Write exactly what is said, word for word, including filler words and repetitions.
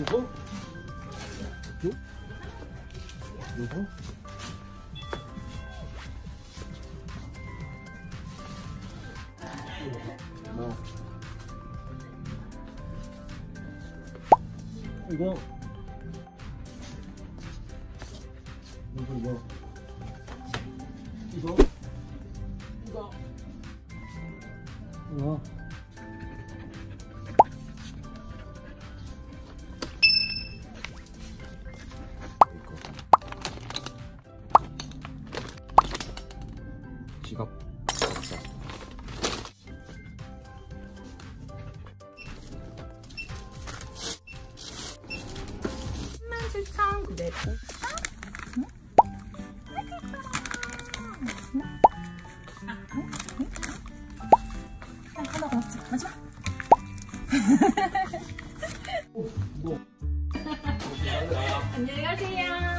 Nouveau. Nouveau. Nouveau. Bon. Nouveau. Nouveau. Nouveau. Nouveau. Nouveau. 안녕히 가세요.